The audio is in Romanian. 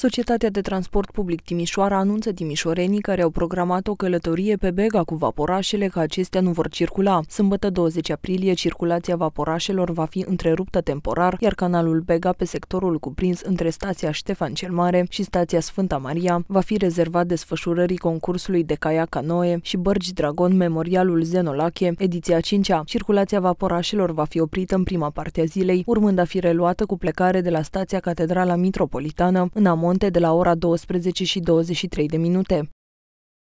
Societatea de transport public Timișoara anunță timișorenii care au programat o călătorie pe Bega cu vaporașele că acestea nu vor circula. Sâmbătă 20 aprilie, circulația vaporașelor va fi întreruptă temporar, iar canalul Bega pe sectorul cuprins între stația Ștefan cel Mare și stația Sfânta Maria va fi rezervat desfășurării concursului de canoe și bărgi dragon Memorialul Zeno Lache, ediția 5-a. Circulația vaporașelor va fi oprită în prima parte a zilei, urmând a fi reluată cu plecare de la stația Catedrala Mitropolitană, în amonte de la ora 12:23.